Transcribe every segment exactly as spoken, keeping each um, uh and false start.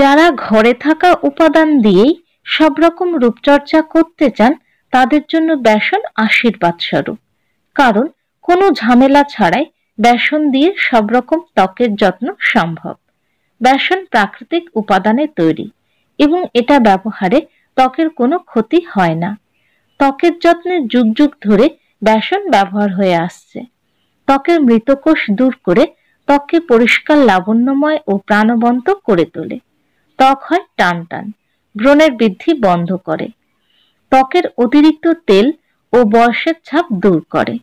যারা ঘরে থাকা উপাদান দিয়ে সব রকম রূপচর্চা করতে চান তাদের জন্য বেসন আশীর্বাদ স্বরূপ, কারণ কোনো ঝামেলা ছাড়াই বেসন দিয়ে সব রকম ত্বকের যত্ন সম্ভব। বেসন প্রাকৃতিক উপাদানে তৈরি এবং এটা ব্যবহারে ত্বকের কোনো ক্ষতি হয় না। ত্বকের যত্নে যুগ যুগ ধরে বেসন ব্যবহার হয়ে আসছে। ত্বকের মৃতকোষ দূর করে ত্বককে পরিষ্কার, লাবণ্যময় ও প্রাণবন্ত করে তোলে। ত্বক হয় টান টান, ব্রণের বৃদ্ধি বন্ধ করে, ত্বকের অতিরিক্ত তেল ও বয়সের ছাপ দূর করে।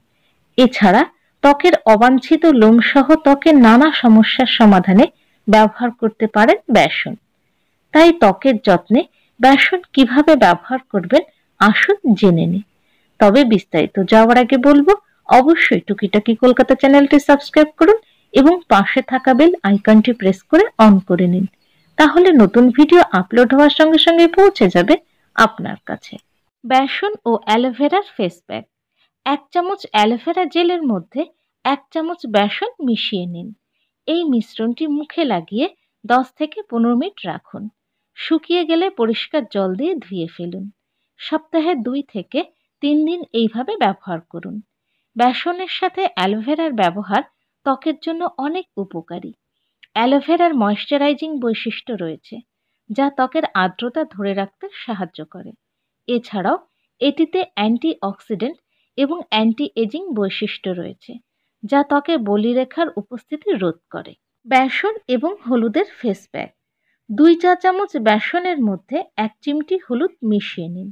এছাড়া ত্বকের অবাঞ্ছিত লোমসহ ত্বকের নানা সমস্যার সমাধানে ব্যবহার করতে পারেন বেসন। তাই ত্বকের যত্নে বেসন কিভাবে ব্যবহার করবেন আসুন জেনে নিই। তবে বিস্তারিত যাওয়ার আগে বলবো, অবশ্যই টুকিটাকি কলকাতা চ্যানেলটি সাবস্ক্রাইব করুন এবং পাশে থাকা বেল আইকনটি প্রেস করে অন করে নিন, তাহলে নতুন ভিডিও আপলোড হওয়ার সঙ্গে সঙ্গে পৌঁছে যাবে আপনার কাছে। বেসন ও অ্যালোভেরার ফেস প্যাক। এক চামচ অ্যালোভেরা জেলের মধ্যে এক চামচ বেসন মিশিয়ে নিন। এই মিশ্রণটি মুখে লাগিয়ে দশ থেকে পনেরো মিনিট রাখুন। শুকিয়ে গেলে পরিষ্কার জল দিয়ে ধুয়ে ফেলুন। সপ্তাহে দুই থেকে তিন দিন এইভাবে ব্যবহার করুন। বেসনের সাথে অ্যালোভেরার ব্যবহার ত্বকের জন্য অনেক উপকারী। অ্যালোভেরার ময়শ্চারাইজিং বৈশিষ্ট্য রয়েছে, যা ত্বকের আর্দ্রতা ধরে রাখতে সাহায্য করে। এছাড়াও এটিতে অ্যান্টি অক্সিডেন্ট এবং অ্যান্টি এজিং বৈশিষ্ট্য রয়েছে, যা ত্বকে বলিরেখার উপস্থিতি রোধ করে। বেসন এবং হলুদের ফেস প্যাক। দুই চা চামচ বেসনের মধ্যে এক চিমটি হলুদ মিশিয়ে নিন।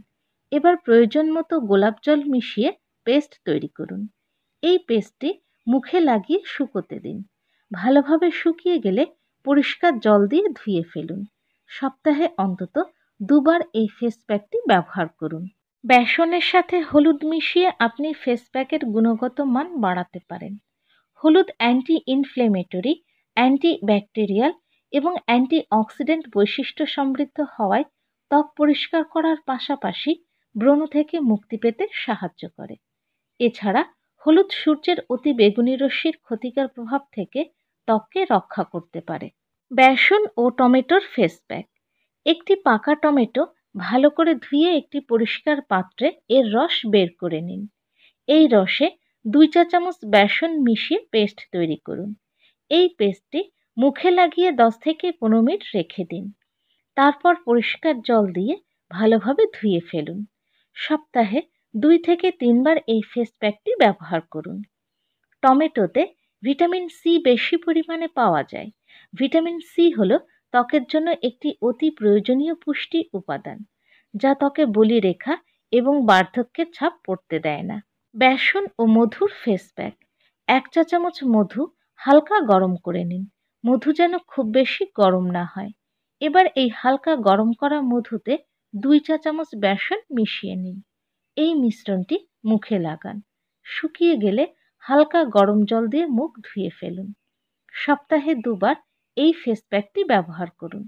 এবার প্রয়োজন মতো গোলাপ জল মিশিয়ে পেস্ট তৈরি করুন। এই পেস্টটি মুখে লাগিয়ে শুকোতে দিন। ভালোভাবে শুকিয়ে গেলে পরিষ্কার জল দিয়ে ধুয়ে ফেলুন। সপ্তাহে অন্তত দুবার এই ফেস প্যাকটি ব্যবহার করুন। বেসনের সাথে হলুদ মিশিয়ে আপনি ফেস প্যাকের গুণগত মান বাড়াতে পারেন। হলুদ অ্যান্টি ইনফ্লেমেটরি, অ্যান্টি ব্যাকটেরিয়াল এবং অ্যান্টি অক্সিডেন্ট বৈশিষ্ট্য সমৃদ্ধ হওয়ায় ত্বক পরিষ্কার করার পাশাপাশি ব্রণ থেকে মুক্তি পেতে সাহায্য করে। এছাড়া হলুদ সূর্যের অতি বেগুনি রশ্মির ক্ষতিকর প্রভাব থেকে ত্বককে রক্ষা করতে পারে। বেসন ও টমেটোর ফেস প্যাক। একটি পাকা টমেটো ভালো করে ধুয়ে একটি পরিষ্কার পাত্রে এর রস বের করে নিন। এই রসে দুই চা চামচ বেসন মিশিয়ে পেস্ট তৈরি করুন। এই পেস্টটি মুখে লাগিয়ে দশ থেকে পনেরো মিনিট রেখে দিন। তারপর পরিষ্কার জল দিয়ে ভালোভাবে ধুয়ে ফেলুন। সপ্তাহে দুই থেকে তিনবার এই ফেস প্যাকটি ব্যবহার করুন। টমেটোতে ভিটামিন সি বেশি পরিমাণে পাওয়া যায়। ভিটামিন সি হলো ত্বকের জন্য একটি অতি প্রয়োজনীয় পুষ্টি উপাদান, যা ত্বকে বলিরেখা এবং বার্ধক্যের ছাপ পড়তে দেয় না। বেসন ও মধুর ফেস প্যাক। এক চা চামচ মধু হালকা গরম করে নিন। মধু যেন খুব বেশি গরম না হয়। এবার এই হালকা গরম করা মধুতে দুই চা চামচ বেসন মিশিয়ে নিন। এই মিশ্রণটি মুখে লাগান। শুকিয়ে গেলে হালকা গরম জল দিয়ে মুখ ধুয়ে ফেলুন। সপ্তাহে দুবার এই ফেস প্যাকটি ব্যবহার করুন।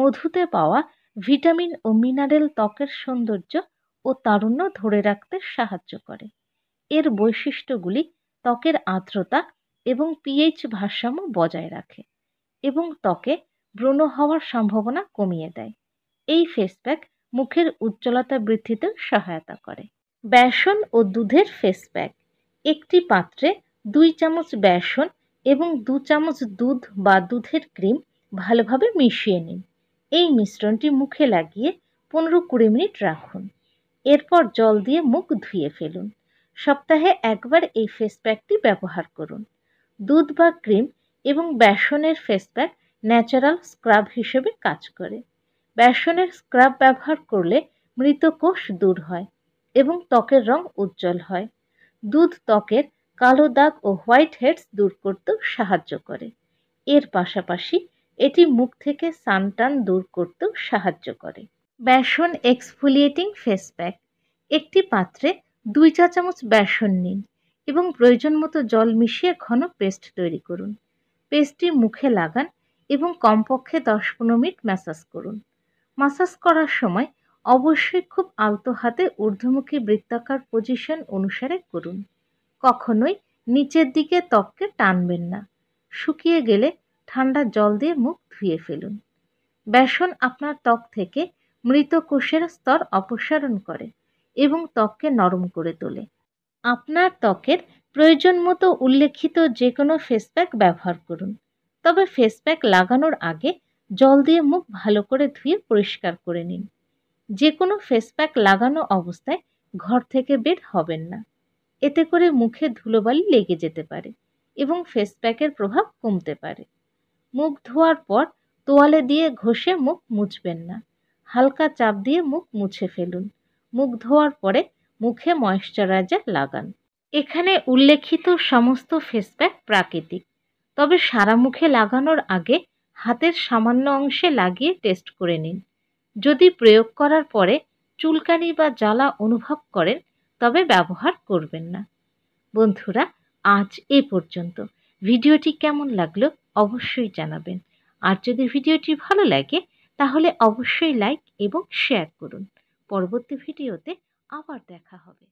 মধুতে পাওয়া ভিটামিন ও মিনারেল ত্বকের সৌন্দর্য ও তারুণ্য ধরে রাখতে সাহায্য করে। এর বৈশিষ্ট্যগুলি ত্বকের আর্দ্রতা এবং পিএইচ ভারসাম্য বজায় রাখে এবং ত্বকে ব্রণ হওয়ার সম্ভাবনা কমিয়ে দেয়। এই ফেস প্যাক মুখের উজ্জ্বলতা বৃদ্ধিতে সহায়তা করে। বেসন ও দুধের ফেস প্যাক। একটি পাত্রে দুই চামচ বেসন এবং দু চামচ দুধ বা দুধের ক্রিম ভালোভাবে মিশিয়ে নিন। এই মিশ্রণটি মুখে লাগিয়ে পনেরো কুড়ি মিনিট রাখুন। এরপর জল দিয়ে মুখ ধুয়ে ফেলুন। সপ্তাহে একবার এই ফেস প্যাকটি ব্যবহার করুন। দুধ বা ক্রিম এবং বেসনের ফেস প্যাক ন্যাচারাল স্ক্রাব হিসেবে কাজ করে। বেসনের স্ক্রাব ব্যবহার করলে মৃতকোষ দূর হয় এবং ত্বকের রং উজ্জ্বল হয়। দুধ ত্বকের কালো দাগ ও হোয়াইট হেডস দূর করতেও সাহায্য করে। এর পাশাপাশি এটি মুখ থেকে সানটান দূর করতেও সাহায্য করে। বেসন এক্সফোলিয়েটিং ফেস প্যাক। একটি পাত্রে দুই চা চামচ বেসন নিন এবং প্রয়োজন মতো জল মিশিয়ে ঘন পেস্ট তৈরি করুন। পেস্টটি মুখে লাগান এবং কমপক্ষে দশ পনেরো মিনিট ম্যাসাজ করুন। ম্যাসাজ করার সময় অবশ্যই খুব আলতো হাতে ঊর্ধ্বমুখী বৃত্তাকার পজিশন অনুসারে করুন। কখনোই নিচের দিকে ত্বককে টানবেন না। শুকিয়ে গেলে ঠান্ডা জল দিয়ে মুখ ধুয়ে ফেলুন। বেসন আপনার ত্বক থেকে মৃত কোষের স্তর অপসারণ করে এবং ত্বককে নরম করে তোলে। আপনার ত্বকের প্রয়োজন মতো উল্লেখিত যে কোনো ফেস প্যাক ব্যবহার করুন, তবে ফেস প্যাক লাগানোর আগে জল দিয়ে মুখ ভালো করে ধুয়ে পরিষ্কার করে নিন। যে কোনো ফেস প্যাক লাগানো অবস্থায় ঘর থেকে বের হবেন না, এতে করে মুখে ধুলোবালি লেগে যেতে পারে এবং ফেস প্যাকের প্রভাব কমতে পারে। মুখ ধোয়ার পর তোয়ালে দিয়ে ঘষে মুখ মুছবেন না, হালকা চাপ দিয়ে মুখ মুছে ফেলুন। মুখ ধোয়ার পরে মুখে ময়েশ্চারাইজার লাগান। এখানে উল্লেখিত সমস্ত ফেস প্যাক প্রাকৃতিক, তবে সারা মুখে লাগানোর আগে হাতের সামান্য অংশে লাগিয়ে টেস্ট করে নিন। যদি প্রয়োগ করার পরে চুলকানি বা জ্বালা অনুভব করেন তবে ব্যবহার করবেন না। বন্ধুরা, আজ এ পর্যন্ত। ভিডিওটি কেমন লাগলো অবশ্যই জানাবেন, আর যদি ভিডিওটি ভালো লাগে তাহলে অবশ্যই লাইক এবং শেয়ার করুন। পরবর্তী ভিডিওতে আবার দেখা হবে।